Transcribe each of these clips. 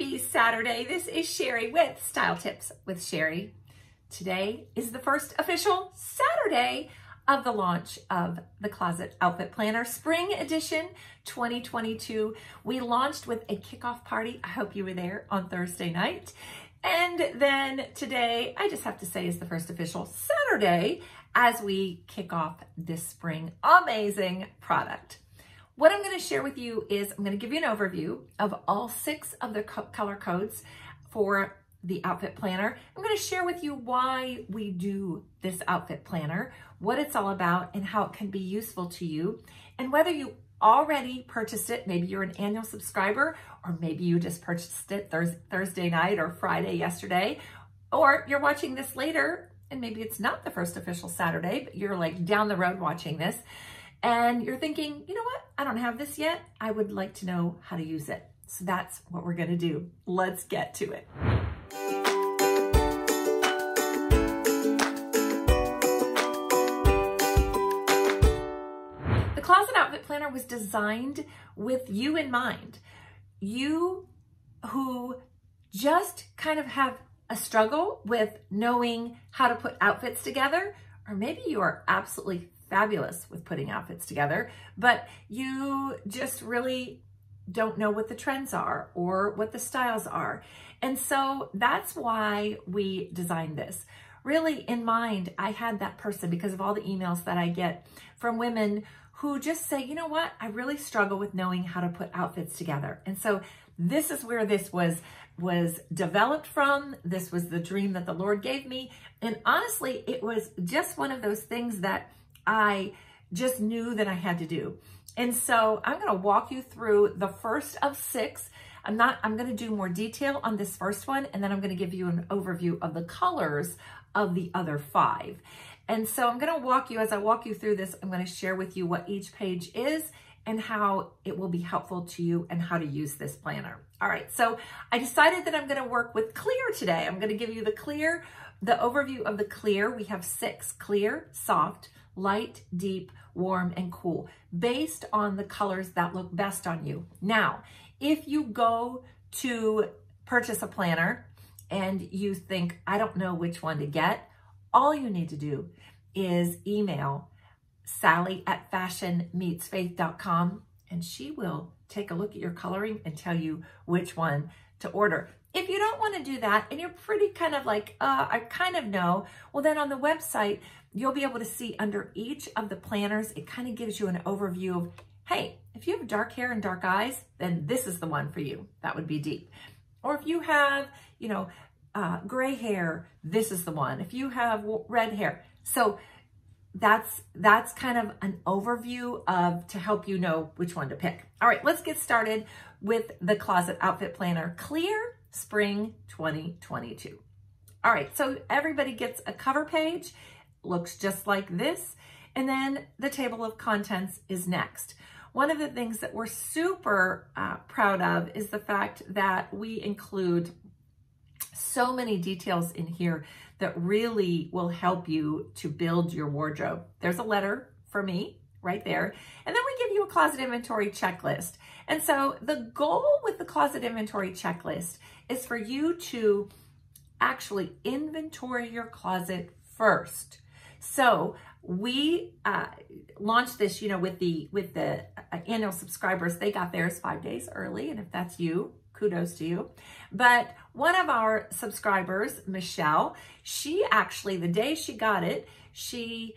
Happy Saturday. This is Sheri with Style Tips with Sheri. Today is the first official Saturday of the launch of the Closet Outfit Planner Spring Edition 2022. We launched with a kickoff party. I hope you were there on Thursday night. And then today, I just have to say, is the first official Saturday as we kick off this spring amazing product. What I'm going to share with you is I'm going to give you an overview of all 6 of the color codes for the outfit planner. I'm going to share with you why we do this outfit planner, what it's all about, and how it can be useful to you. And whether you already purchased it, maybe you're an annual subscriber, or maybe you just purchased it Thursday night or Friday yesterday, or you're watching this later, and maybe it's not the first official Saturday, but you're like down the road watching this, and you're thinking, you know what? I don't have this yet. I would like to know how to use it. So that's what we're going to do. Let's get to it. The Closet Outfit Planner was designed with you in mind. You who just kind of have a struggle with knowing how to put outfits together, or maybe you are absolutely fabulous with putting outfits together, but you just really don't know what the trends are or what the styles are. And so that's why we designed this. Really in mind, I had that person because of all the emails that I get from women who just say, you know what, I really struggle with knowing how to put outfits together. And so this is where this was developed from. This was the dream that the Lord gave me. And honestly, it was just one of those things that I just knew that I had to do. And so I'm going to walk you through the first of 6. I'm going to do more detail on this first one, and then I'm going to give you an overview of the colors of the other 5. And so I'm going to walk you, as I walk you through this, I'm going to share with you what each page is and how it will be helpful to you and how to use this planner. All right, so I decided that I'm going to work with clear today. I'm going to give you the overview of the clear. We have 6: clear, soft, light, deep, warm, and cool, based on the colors that look best on you. Now, if you go to purchase a planner and you think, I don't know which one to get, all you need to do is email Sally at fashionmeetsfaith.com, and she will take a look at your coloring and tell you which one to order. If you don't want to do that and you're pretty kind of like, I kind of know, well, then on the website, you'll be able to see under each of the planners, it kind of gives you an overview of, hey, if you have dark hair and dark eyes, then this is the one for you. That would be deep. Or if you have, you know, gray hair, this is the one. If you have red hair. So that's kind of an overview of to help you know which one to pick. All right, let's get started with the Closet Outfit Planner Clear Spring 2022. All right, so everybody gets a cover page, looks just like this, and then the table of contents is next. One of the things that we're super proud of is the fact that we include so many details in here that really will help you to build your wardrobe. There's a letter for me right there. And then we give you a closet inventory checklist. And so the goal with the closet inventory checklist is for you to actually inventory your closet first. So we launched this, you know, with the annual subscribers. They got theirs 5 days early. And if that's you, kudos to you. But one of our subscribers, Michelle, she actually, the day she got it, she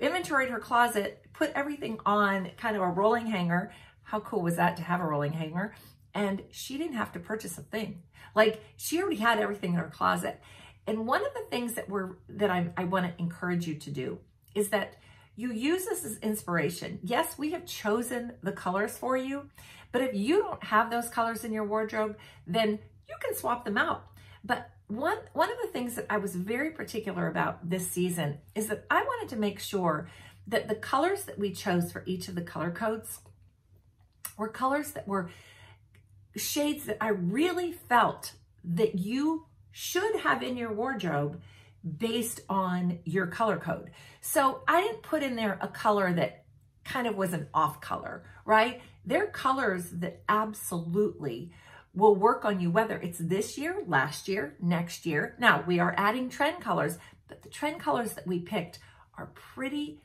inventoried her closet, put everything on kind of a rolling hanger. How cool was that to have a rolling hanger? And she didn't have to purchase a thing. Like, she already had everything in her closet. And one of the things that I want to encourage you to do is that you use this as inspiration. Yes, we have chosen the colors for you, but if you don't have those colors in your wardrobe, then you can swap them out. But one of the things that I was very particular about this season is that I wanted to make sure that the colors that we chose for each of the color codes were colors that were shades that I really felt that you should have in your wardrobe based on your color code. So I didn't put in there a color that kind of was an off color, right? They're colors that absolutely will work on you, whether it's this year, last year, next year. Now, we are adding trend colors, but the trend colors that we picked are pretty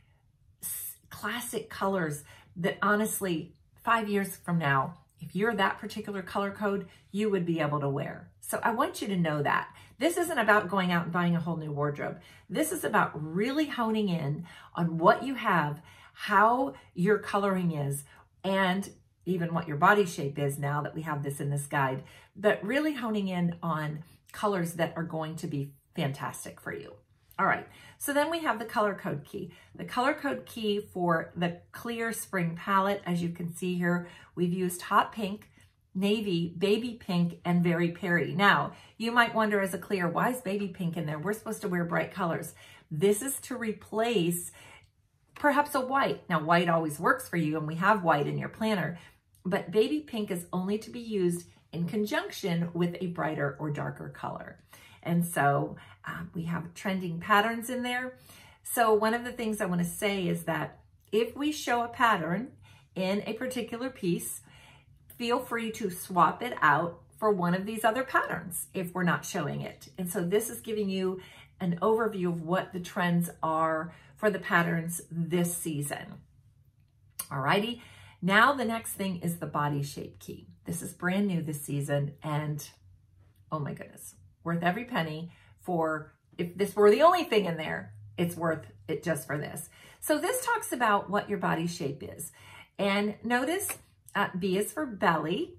classic colors that honestly, 5 years from now, if you're that particular color code, you would be able to wear. So I want you to know that. This isn't about going out and buying a whole new wardrobe. This is about really honing in on what you have, how your coloring is, and even what your body shape is now that we have this in this guide, but really honing in on colors that are going to be fantastic for you. All right, so then we have the color code key. The color code key for the clear spring palette, as you can see here, we've used hot pink, navy, baby pink, and Very Peri. Now, you might wonder as a clear, why is baby pink in there? We're supposed to wear bright colors. This is to replace perhaps a white. Now, white always works for you, and we have white in your planner, but baby pink is only to be used in conjunction with a brighter or darker color. And so we have trending patterns in there. So one of the things I want to say is that if we show a pattern in a particular piece, feel free to swap it out for one of these other patterns if we're not showing it. And so this is giving you an overview of what the trends are for the patterns this season. Alrighty, now the next thing is the body shape key. This is brand new this season, and oh my goodness, worth every penny. For if this were the only thing in there, it's worth it just for this. So this talks about what your body shape is. And notice B is for belly,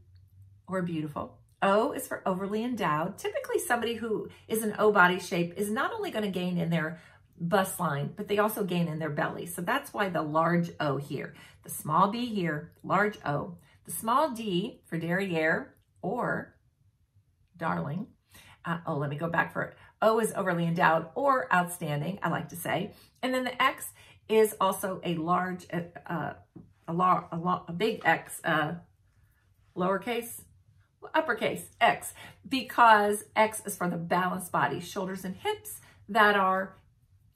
or beautiful. O is for overly endowed. Typically somebody who is an O body shape is not only going to gain in their bust line, but they also gain in their belly. So that's why the large O here, the small B here, large O, the small D for derriere or darling. Oh, let me go back for it. O is overly endowed or outstanding, I like to say. And then the X is also a large, a big X, lowercase, uppercase X, because X is for the balanced body, shoulders and hips that are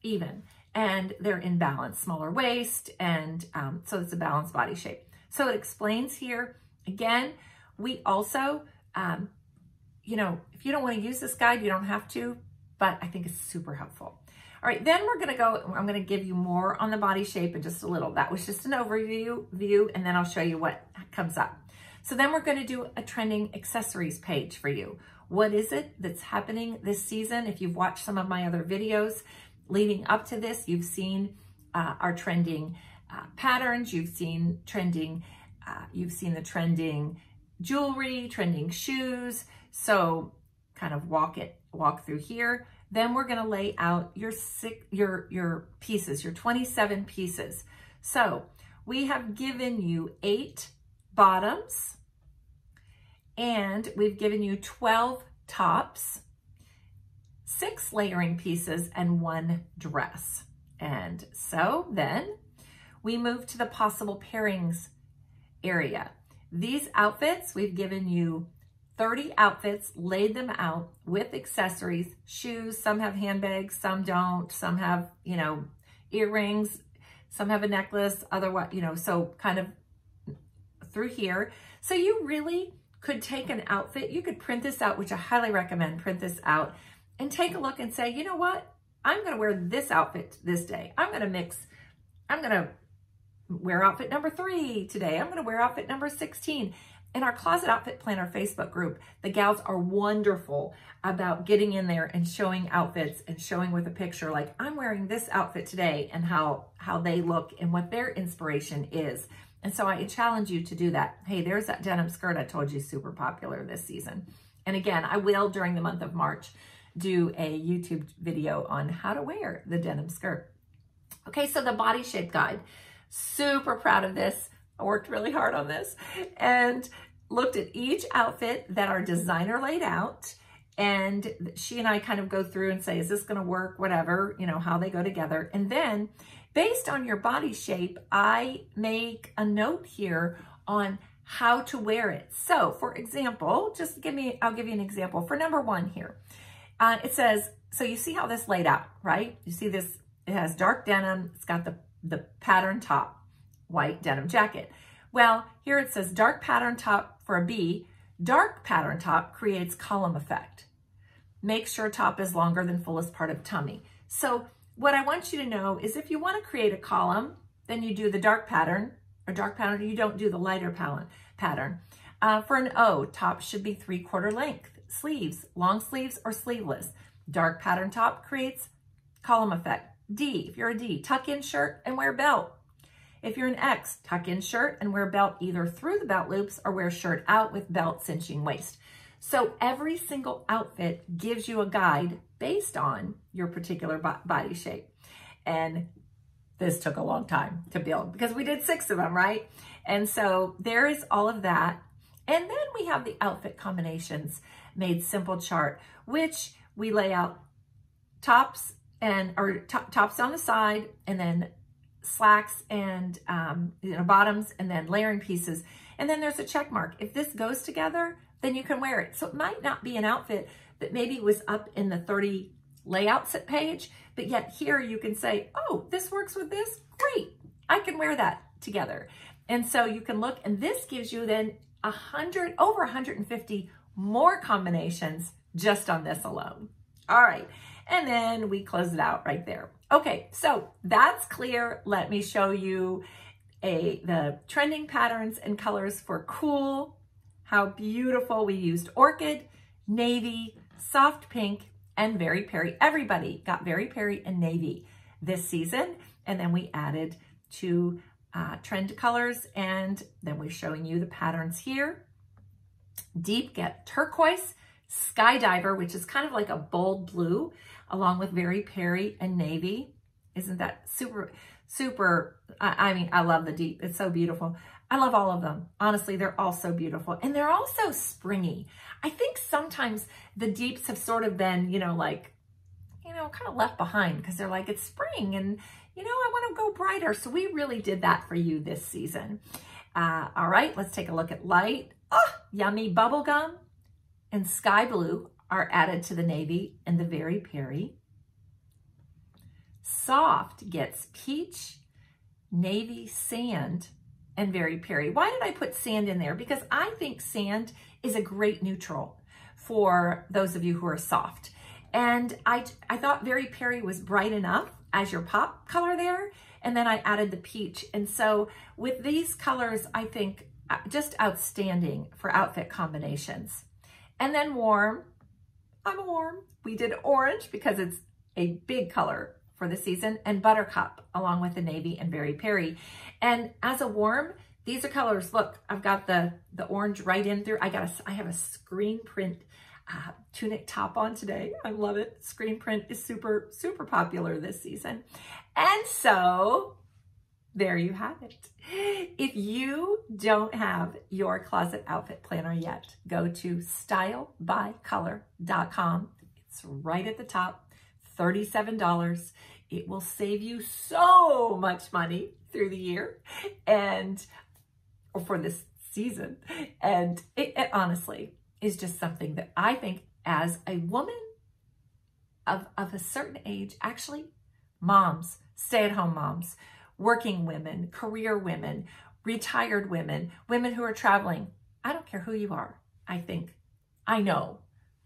even, and they're in balance, smaller waist, and so it's a balanced body shape. So it explains here, again, we also, you know, if you don't want to use this guide, you don't have to, but I think it's super helpful. All right, then we're going to go, I'm going to give you more on the body shape in just a little. That was just an overview, and then I'll show you what comes up. So then we're going to do a trending accessories page for you. What is it that's happening this season? If you've watched some of my other videos leading up to this, you've seen our trending patterns, you've seen trending, you've seen the trending jewelry, trending shoes. So kind of walk through here. Then we're going to lay out your pieces, your 27 pieces. So we have given you 8 bottoms, and we've given you 12 tops, 6 layering pieces, and 1 dress. And so then we move to the possible pairings area. These outfits, we've given you 30 outfits, laid them out with accessories, shoes, some have handbags, some don't, some have, you know, earrings, some have a necklace, otherwise, you know, so kind of through here. So you really could take an outfit, you could print this out, which I highly recommend, print this out and take a look and say, you know what, I'm gonna wear this outfit this day. I'm gonna wear outfit number 3 today. I'm gonna wear outfit number 16. In our Closet Outfit Planner Facebook group, the gals are wonderful about getting in there and showing outfits and showing with a picture, like, I'm wearing this outfit today, and how they look and what their inspiration is. And so I challenge you to do that. Hey, there's that denim skirt I told you is super popular this season. And again, I will, during the month of March, do a YouTube video on how to wear the denim skirt. Okay, so the body shape guide. Super proud of this. I worked really hard on this and looked at each outfit that our designer laid out, and she and I kind of go through and say, is this going to work, whatever, you know, how they go together. And then based on your body shape, I make a note here on how to wear it. So for example, I'll give you an example for number 1 here. It says, so you see how this laid out, right? You see this, it has dark denim. It's got the pattern top, white denim jacket. Well, here it says dark pattern top for a B, Dark pattern top creates column effect. Make sure top is longer than fullest part of tummy. So what I want you to know is if you want to create a column, then you do the dark pattern, you don't do the lighter pattern. For an O, top should be 3/4 length. Sleeves, long sleeves or sleeveless. Dark pattern top creates column effect. D, if you're a D, tuck in shirt and wear belt. If you're an X, tuck in shirt and wear belt either through the belt loops or wear shirt out with belt cinching waist. So every single outfit gives you a guide based on your particular body shape. And this took a long time to build because we did 6 of them, right? And so there is all of that. And then we have the outfit combinations made simple chart, which we lay out tops and tops on the side, and then slacks and bottoms, and then layering pieces. And then there's a check mark. If this goes together, then you can wear it. So it might not be an outfit that maybe was up in the 30 layouts page, but yet here you can say, oh, this works with this. Great. I can wear that together. And so you can look, and this gives you then over 150 more combinations just on this alone. All right. And then we close it out right there. Okay, so that's clear. Let me show you the trending patterns and colors for cool. How beautiful. We used orchid, navy, soft pink, and Very Peri. Everybody got Very Peri and navy this season. And then we added 2 trend colors, and then we're showing you the patterns here. Deep get turquoise, skydiver, which is kind of like a bold blue, along with Very Peri and navy. Isn't that super, super, I mean, I love the deep. It's so beautiful. I love all of them. Honestly, they're all so beautiful. And they're all so springy. I think sometimes the deeps have sort of been, kind of left behind because they're like, it's spring and, I want to go brighter. So we really did that for you this season. All right, let's take a look at light. Oh, yummy bubblegum and sky blue are added to the navy and the Very Peri. Soft gets peach, navy, sand, and Very Peri. Why did I put sand in there? Because I think sand is a great neutral for those of you who are soft. And I thought Very Peri was bright enough as your pop color there. And then I added the peach. And so with these colors, I think just outstanding for outfit combinations. And then warm. I'm warm. We did orange because it's a big color for the season, and buttercup along with the navy and Very Peri. And as a warm, these are colors. Look, I've got the orange right in through. I have a screen print tunic top on today. I love it. Screen print is super, super popular this season. And so there you have it. If you don't have your Closet Outfit Planner yet, go to stylebycolor.com. It's right at the top, $37. It will save you so much money through the year or for this season. And it honestly is just something that I think as a woman of a certain age, actually moms, stay-at-home moms, working women, career women, retired women, women who are traveling. I don't care who you are. I know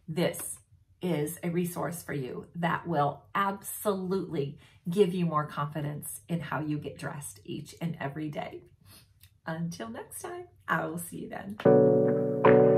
this is a resource for you that will absolutely give you more confidence in how you get dressed each and every day. Until next time, I will see you then.